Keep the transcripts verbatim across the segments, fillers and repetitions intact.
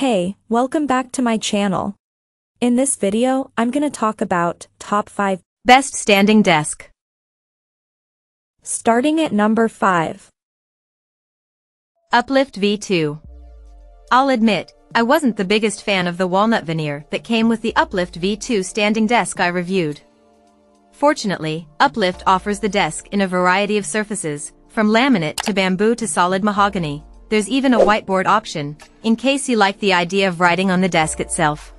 Hey, welcome back to my channel. In this video, I'm gonna talk about top five best standing desk. Starting at number five. Uplift V two. I'll admit, I wasn't the biggest fan of the walnut veneer that came with the Uplift V two standing desk I reviewed. Fortunately, Uplift offers the desk in a variety of surfaces, from laminate to bamboo to solid mahogany. There's even a whiteboard option, in case you like the idea of writing on the desk itself.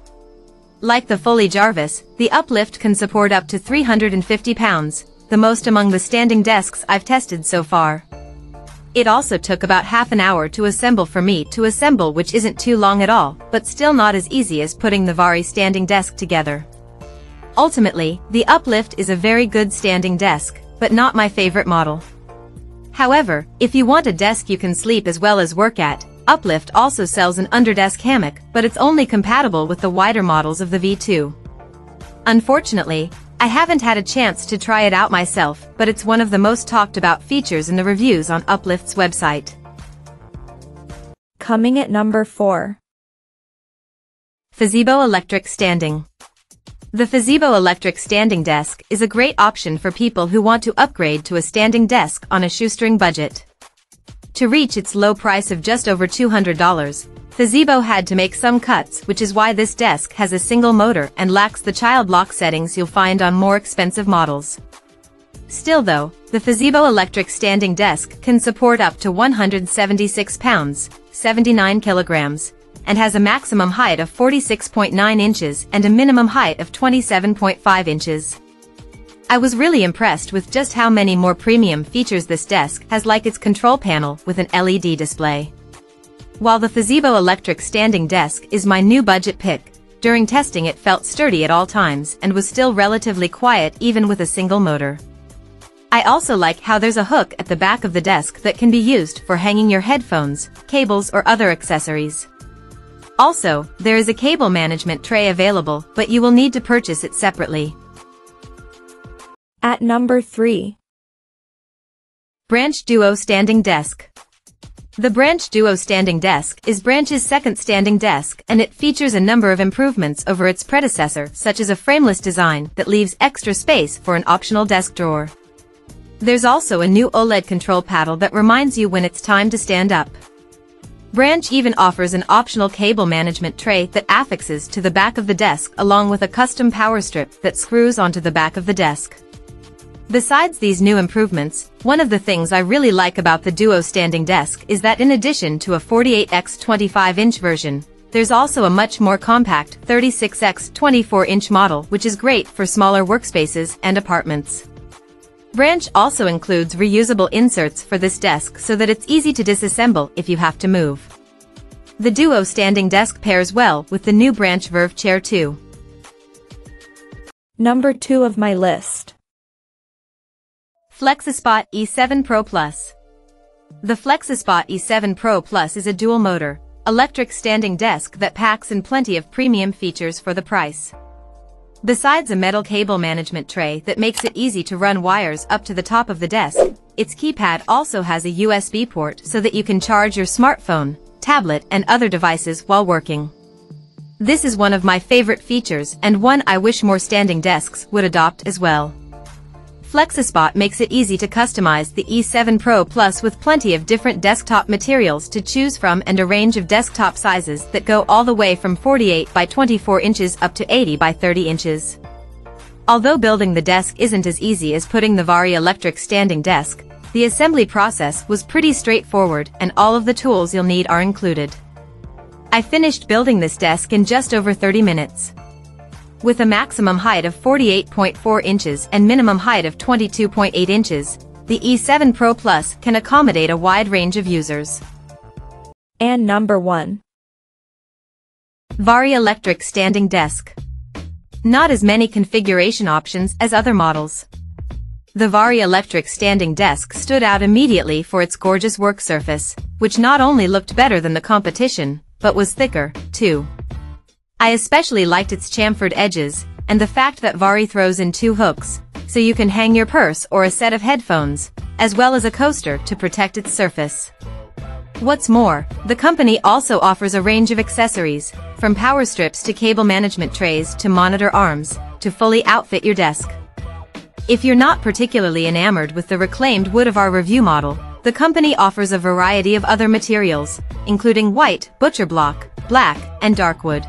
Like the Fully Jarvis, the Uplift can support up to three hundred fifty pounds, the most among the standing desks I've tested so far. It also took about half an hour to assemble for me to assemble, which isn't too long at all, but still not as easy as putting the Vari standing desk together. Ultimately, the Uplift is a very good standing desk, but not my favorite model. However, if you want a desk you can sleep as well as work at, Uplift also sells an underdesk hammock, but it's only compatible with the wider models of the V two. Unfortunately, I haven't had a chance to try it out myself, but it's one of the most talked about features in the reviews on Uplift's website. Coming at number four. Fezibo Electric Standing. The Fezibo Electric Standing Desk is a great option for people who want to upgrade to a standing desk on a shoestring budget. To reach its low price of just over two hundred dollars, Fezibo had to make some cuts, which is why this desk has a single motor and lacks the child lock settings you'll find on more expensive models. Still though, the Fezibo Electric Standing Desk can support up to one hundred seventy-six pounds, seventy-nine kilograms, and has a maximum height of forty-six point nine inches and a minimum height of twenty-seven point five inches. I was really impressed with just how many more premium features this desk has, like its control panel with an L E D display. While the Fezibo Electric Standing Desk is my new budget pick, during testing it felt sturdy at all times and was still relatively quiet even with a single motor. I also like how there's a hook at the back of the desk that can be used for hanging your headphones, cables or other accessories. Also, there is a cable management tray available, but you will need to purchase it separately. At number three. Branch Duo Standing Desk. The Branch Duo Standing Desk is Branch's second standing desk, and it features a number of improvements over its predecessor, such as a frameless design that leaves extra space for an optional desk drawer. There's also a new OLED control paddle that reminds you when it's time to stand up. Branch even offers an optional cable management tray that affixes to the back of the desk along with a custom power strip that screws onto the back of the desk. Besides these new improvements, one of the things I really like about the Duo standing desk is that in addition to a forty-eight by twenty-five inch version, there's also a much more compact thirty-six by twenty-four inch model, which is great for smaller workspaces and apartments. Branch also includes reusable inserts for this desk so that it's easy to disassemble if you have to move. The Duo standing desk pairs well with the new Branch Verve Chair two. Number two of my list. Flexispot E seven Pro Plus. The Flexispot E seven Pro Plus is a dual-motor, electric standing desk that packs in plenty of premium features for the price. Besides a metal cable management tray that makes it easy to run wires up to the top of the desk, its keypad also has a U S B port so that you can charge your smartphone, tablet and other devices while working. This is one of my favorite features and one I wish more standing desks would adopt as well. Flexispot makes it easy to customize the E seven Pro Plus with plenty of different desktop materials to choose from and a range of desktop sizes that go all the way from forty-eight by twenty-four inches up to eighty by thirty inches. Although building the desk isn't as easy as putting the Vari Electric Standing Desk, the assembly process was pretty straightforward and all of the tools you'll need are included. I finished building this desk in just over thirty minutes. With a maximum height of forty-eight point four inches and minimum height of twenty-two point eight inches, the E seven Pro Plus can accommodate a wide range of users. And number one. Vari Electric Standing Desk. Not as many configuration options as other models. The Vari Electric Standing Desk stood out immediately for its gorgeous work surface, which not only looked better than the competition, but was thicker, too. I especially liked its chamfered edges, and the fact that Vari throws in two hooks, so you can hang your purse or a set of headphones, as well as a coaster to protect its surface. What's more, the company also offers a range of accessories, from power strips to cable management trays to monitor arms, to fully outfit your desk. If you're not particularly enamored with the reclaimed wood of our review model, the company offers a variety of other materials, including white, butcher block, black, and dark wood.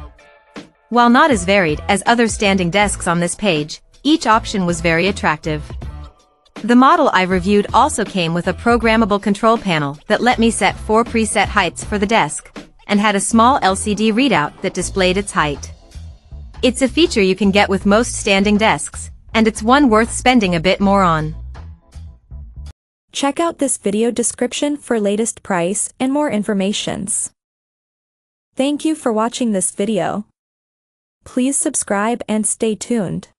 While not as varied as other standing desks on this page, each option was very attractive. The model I reviewed also came with a programmable control panel that let me set four preset heights for the desk, and had a small L C D readout that displayed its height. It's a feature you can get with most standing desks, and it's one worth spending a bit more on. Check out this video description for latest price and more informations. Thank you for watching this video. Please subscribe and stay tuned.